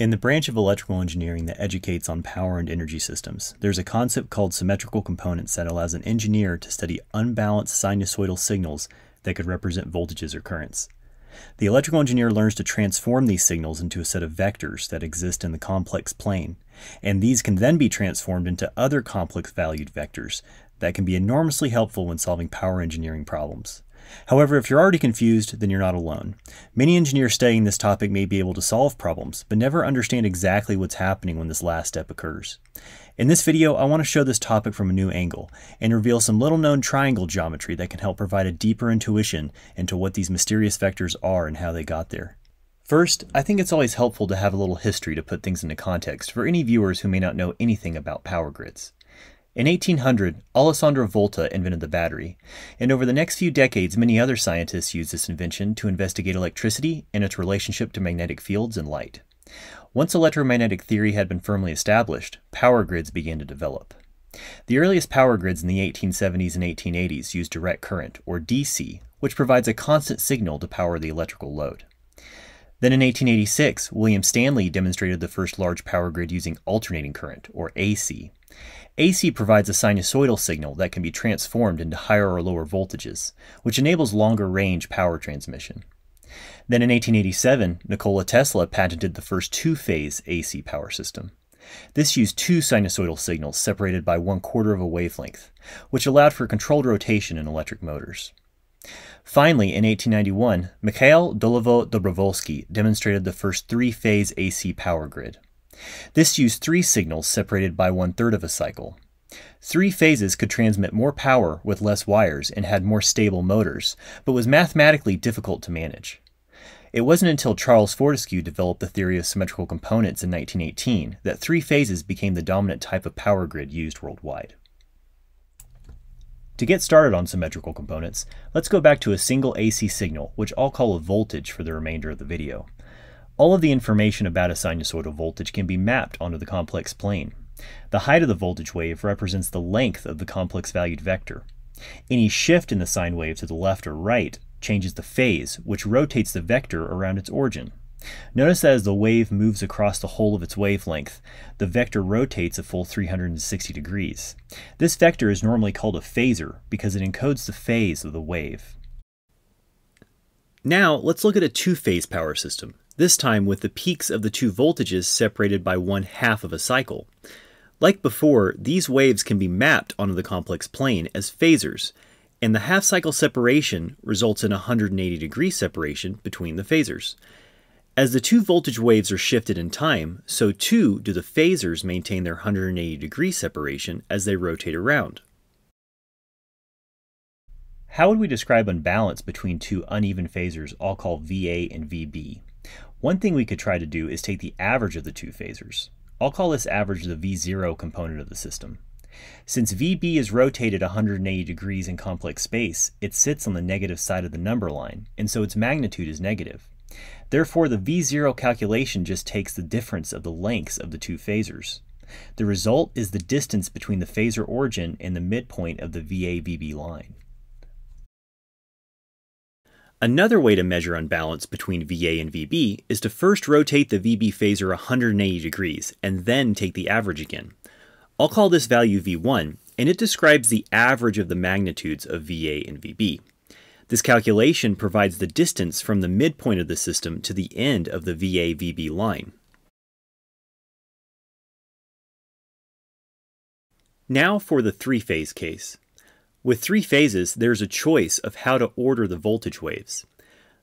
In the branch of electrical engineering that educates on power and energy systems, there's a concept called symmetrical components that allows an engineer to study unbalanced sinusoidal signals that could represent voltages or currents. The electrical engineer learns to transform these signals into a set of vectors that exist in the complex plane, and these can then be transformed into other complex-valued vectors that can be enormously helpful when solving power engineering problems. However, if you're already confused, then you're not alone. Many engineers studying this topic may be able to solve problems, but never understand exactly what's happening when this last step occurs. In this video, I want to show this topic from a new angle and reveal some little-known triangle geometry that can help provide a deeper intuition into what these mysterious vectors are and how they got there. First, I think it's always helpful to have a little history to put things into context for any viewers who may not know anything about power grids. In 1800, Alessandro Volta invented the battery, and over the next few decades many other scientists used this invention to investigate electricity and its relationship to magnetic fields and light. Once electromagnetic theory had been firmly established, power grids began to develop. The earliest power grids in the 1870s and 1880s used direct current, or DC, which provides a constant signal to power the electrical load. Then in 1886, William Stanley demonstrated the first large power grid using alternating current, or AC. AC provides a sinusoidal signal that can be transformed into higher or lower voltages, which enables longer range power transmission. Then in 1887, Nikola Tesla patented the first two-phase AC power system. This used two sinusoidal signals separated by 1/4 of a wavelength, which allowed for controlled rotation in electric motors. Finally, in 1891, Mikhail Dolivo-Dobrovolsky demonstrated the first three-phase AC power grid. This used three signals separated by 1/3 of a cycle. Three phases could transmit more power with less wires and had more stable motors, but was mathematically difficult to manage. It wasn't until Charles Fortescue developed the theory of symmetrical components in 1918 that three phases became the dominant type of power grid used worldwide. To get started on symmetrical components, let's go back to a single AC signal, which I'll call a voltage for the remainder of the video. All of the information about a sinusoidal voltage can be mapped onto the complex plane. The height of the voltage wave represents the length of the complex-valued vector. Any shift in the sine wave to the left or right changes the phase, which rotates the vector around its origin. Notice that as the wave moves across the whole of its wavelength, the vector rotates a full 360 degrees. This vector is normally called a phasor because it encodes the phase of the wave. Now let's look at a two-phase power system, this time with the peaks of the two voltages separated by 1/2 of a cycle. Like before, these waves can be mapped onto the complex plane as phasors, and the half-cycle separation results in a 180-degree separation between the phasors. As the two voltage waves are shifted in time, so too do the phasors maintain their 180-degree separation as they rotate around. How would we describe unbalance between two uneven phasors I'll call VA and VB? One thing we could try to do is take the average of the two phasors. I'll call this average the V0 component of the system. Since VB is rotated 180 degrees in complex space, it sits on the negative side of the number line, and so its magnitude is negative. Therefore, the V0 calculation just takes the difference of the lengths of the two phasors. The result is the distance between the phasor origin and the midpoint of the VA-VB line. Another way to measure unbalance between VA and VB is to first rotate the VB phasor 180 degrees and then take the average again. I'll call this value V1, and it describes the average of the magnitudes of VA and VB. This calculation provides the distance from the midpoint of the system to the end of the VA-VB line. Now for the three-phase case. With three phases, there's a choice of how to order the voltage waves.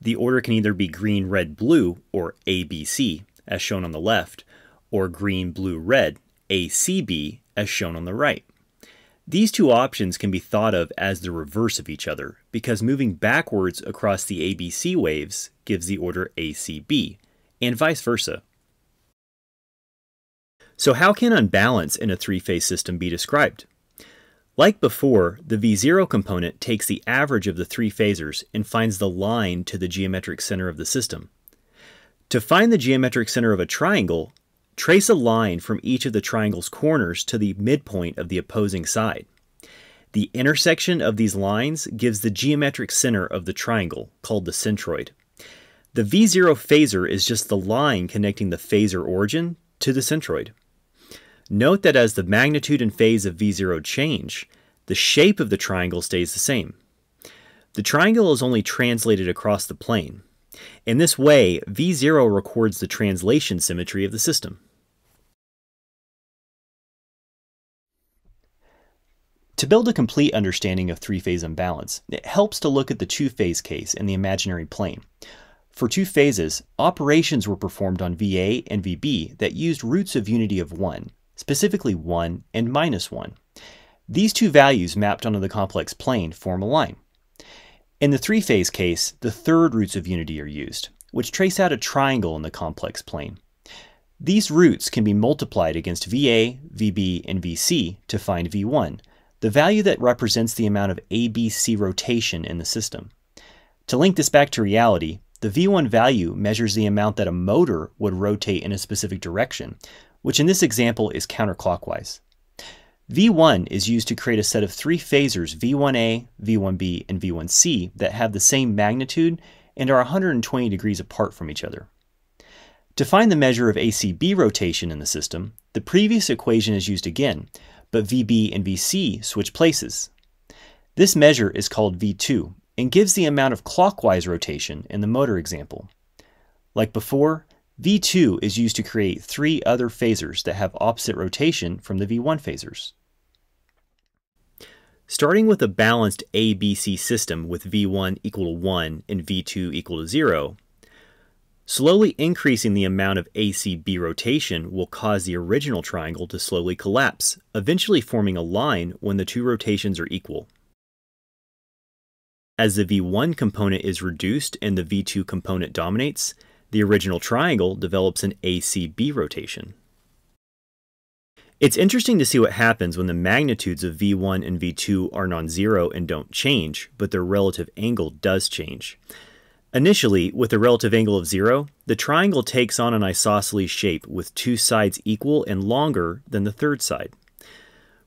The order can either be green, red, blue, or ABC, as shown on the left, or green, blue, red, ACB, as shown on the right. These two options can be thought of as the reverse of each other, because moving backwards across the ABC waves gives the order ACB, and vice versa. So how can unbalance in a three-phase system be described? Like before, the V0 component takes the average of the three phasors and finds the line to the geometric center of the system. To find the geometric center of a triangle, trace a line from each of the triangle's corners to the midpoint of the opposing side. The intersection of these lines gives the geometric center of the triangle, called the centroid. The V0 phaser is just the line connecting the phaser origin to the centroid. Note that as the magnitude and phase of V0 change, the shape of the triangle stays the same. The triangle is only translated across the plane. In this way, V0 records the translation symmetry of the system. To build a complete understanding of three-phase imbalance, it helps to look at the two-phase case in the imaginary plane. For two phases, operations were performed on VA and VB that used roots of unity of 1, specifically 1 and minus 1. These two values mapped onto the complex plane form a line. In the three-phase case, the third roots of unity are used, which trace out a triangle in the complex plane. These roots can be multiplied against VA, VB, and VC to find V1, the value that represents the amount of ABC rotation in the system. To link this back to reality, the V1 value measures the amount that a motor would rotate in a specific direction, which in this example is counterclockwise. V1 is used to create a set of three phasers V1A, V1B, and V1C that have the same magnitude and are 120 degrees apart from each other. To find the measure of ACB rotation in the system, the previous equation is used again, but VB and VC switch places. This measure is called V2 and gives the amount of clockwise rotation in the motor example. Like before, V2 is used to create three other phasers that have opposite rotation from the V1 phasers. Starting with a balanced ABC system with V1 equal to 1 and V2 equal to 0, slowly increasing the amount of ACB rotation will cause the original triangle to slowly collapse, eventually forming a line when the two rotations are equal. As the V1 component is reduced and the V2 component dominates, the original triangle develops an ACB rotation. It's interesting to see what happens when the magnitudes of V1 and V2 are non-zero and don't change, but their relative angle does change. Initially, with a relative angle of 0, the triangle takes on an isosceles shape with two sides equal and longer than the third side.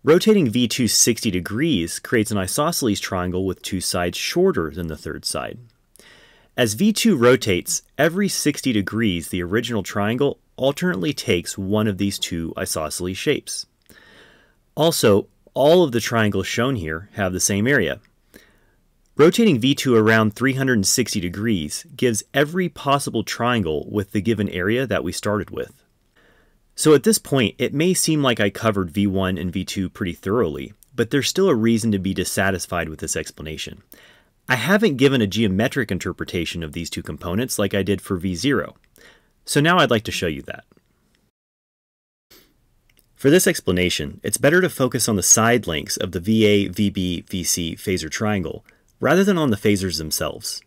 Rotating V2 60 degrees creates an isosceles triangle with two sides shorter than the third side. As V2 rotates, every 60 degrees the original triangle alternately takes one of these two isosceles shapes. Also, all of the triangles shown here have the same area. Rotating V2 around 360 degrees gives every possible triangle with the given area that we started with. So at this point, it may seem like I covered V1 and V2 pretty thoroughly, but there's still a reason to be dissatisfied with this explanation. I haven't given a geometric interpretation of these two components like I did for V0, so now I'd like to show you that. For this explanation, it's better to focus on the side lengths of the VA, VB, VC phaser triangle, rather than on the phasers themselves.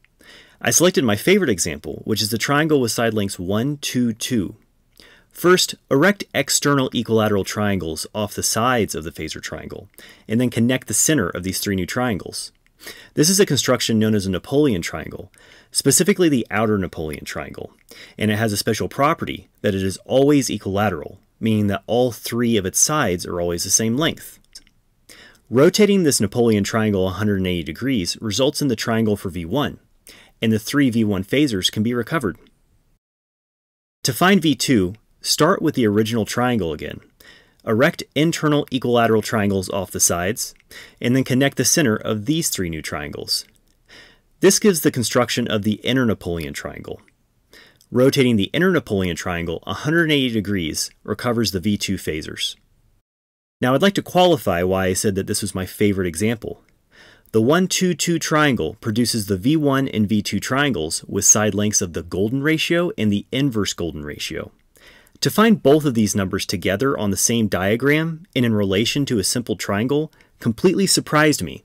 I selected my favorite example, which is the triangle with side lengths 1, 2, 2. First, erect external equilateral triangles off the sides of the phaser triangle, and then connect the center of these three new triangles. This is a construction known as a Napoleon triangle, specifically the outer Napoleon triangle, and it has a special property that it is always equilateral, meaning that all three of its sides are always the same length. Rotating this Napoleon triangle 180 degrees results in the triangle for V1, and the three V1 phasers can be recovered. To find V2, start with the original triangle again. Erect internal equilateral triangles off the sides, and then connect the center of these three new triangles. This gives the construction of the inner Napoleon triangle. Rotating the inner Napoleon triangle 180 degrees recovers the V2 phasers. Now I'd like to qualify why I said that this was my favorite example. The 1-2-2 triangle produces the V1 and V2 triangles with side lengths of the golden ratio and the inverse golden ratio. To find both of these numbers together on the same diagram and in relation to a simple triangle completely surprised me,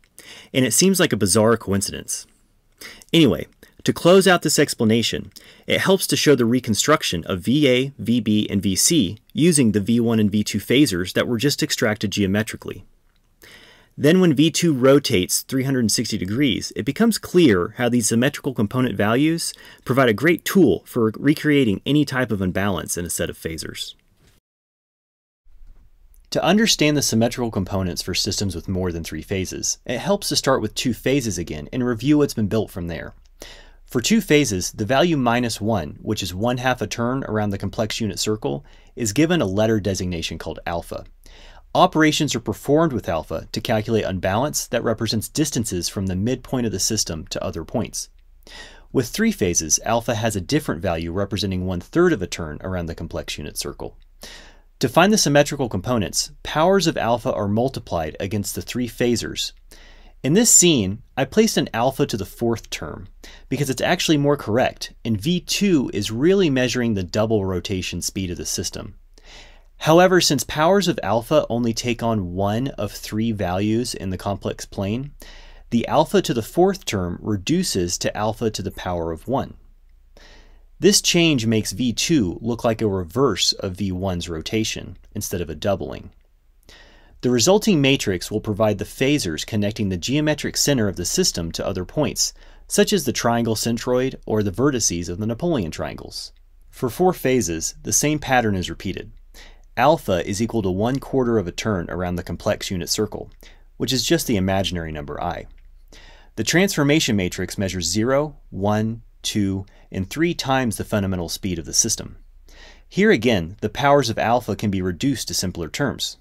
and it seems like a bizarre coincidence. Anyway, to close out this explanation, it helps to show the reconstruction of VA, VB, and VC using the V1 and V2 phasers that were just extracted geometrically. Then when V2 rotates 360 degrees, it becomes clear how these symmetrical component values provide a great tool for recreating any type of imbalance in a set of phasers. To understand the symmetrical components for systems with more than three phases, it helps to start with two phases again and review what's been built from there. For two phases, the value -1, which is 1/2 a turn around the complex unit circle, is given a letter designation called alpha. Operations are performed with alpha to calculate unbalance that represents distances from the midpoint of the system to other points. With three phases, alpha has a different value representing 1/3 of a turn around the complex unit circle. To find the symmetrical components, powers of alpha are multiplied against the three phasors. In this scene, I placed an alpha to the fourth term because it's actually more correct, and V2 is really measuring the double rotation speed of the system. However, since powers of alpha only take on one of three values in the complex plane, the alpha to the fourth term reduces to alpha to the power of 1. This change makes V2 look like a reverse of V1's rotation instead of a doubling. The resulting matrix will provide the phasors connecting the geometric center of the system to other points, such as the triangle centroid or the vertices of the Napoleon triangles. For four phases, the same pattern is repeated. Alpha is equal to 1/4 of a turn around the complex unit circle, which is just the imaginary number I. The transformation matrix measures 0, 1, 2, and 3 times the fundamental speed of the system. Here again, the powers of alpha can be reduced to simpler terms.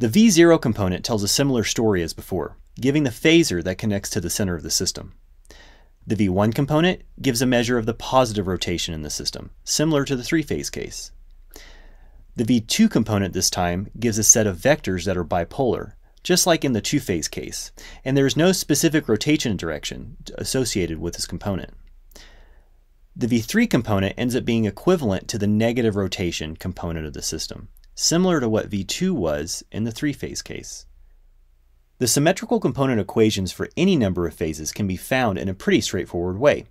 The V0 component tells a similar story as before, giving the phasor that connects to the center of the system. The V1 component gives a measure of the positive rotation in the system, similar to the three-phase case. The V2 component this time gives a set of vectors that are bipolar, just like in the two-phase case, and there is no specific rotation direction associated with this component. The V3 component ends up being equivalent to the negative rotation component of the system, similar to what V2 was in the three-phase case. The symmetrical component equations for any number of phases can be found in a pretty straightforward way.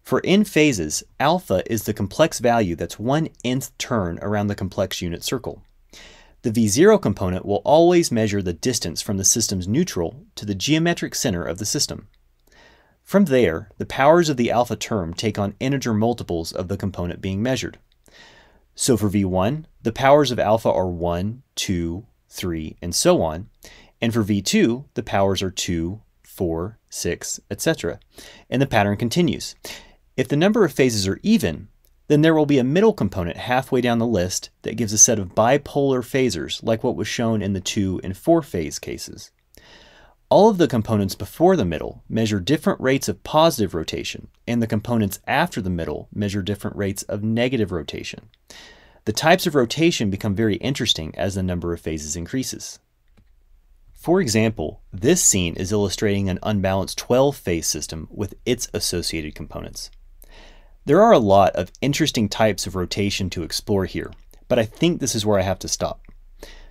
For n phases, alpha is the complex value that's 1/nth turn around the complex unit circle. The V0 component will always measure the distance from the system's neutral to the geometric center of the system. From there, the powers of the alpha term take on integer multiples of the component being measured. So for V1, the powers of alpha are 1, 2, 3, and so on, and for V2, the powers are 2, 4, 6, etc., and the pattern continues. If the number of phases are even, then there will be a middle component halfway down the list that gives a set of bipolar phasors like what was shown in the 2 and 4 phase cases. All of the components before the middle measure different rates of positive rotation, and the components after the middle measure different rates of negative rotation. The types of rotation become very interesting as the number of phases increases. For example, this scene is illustrating an unbalanced 12-phase system with its associated components. There are a lot of interesting types of rotation to explore here, but I think this is where I have to stop.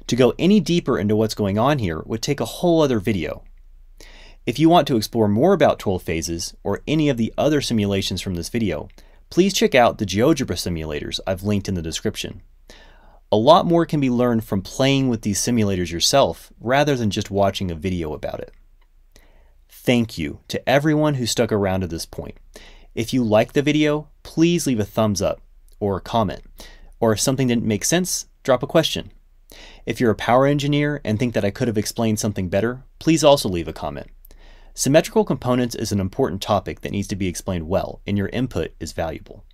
To go any deeper into what's going on here would take a whole other video. If you want to explore more about 12 phases or any of the other simulations from this video, please check out the GeoGebra simulators I've linked in the description. A lot more can be learned from playing with these simulators yourself rather than just watching a video about it. Thank you to everyone who stuck around to this point. If you liked the video, please leave a thumbs up or a comment, or if something didn't make sense, drop a question. If you're a power engineer and think that I could have explained something better, please also leave a comment. Symmetrical components is an important topic that needs to be explained well, and your input is valuable.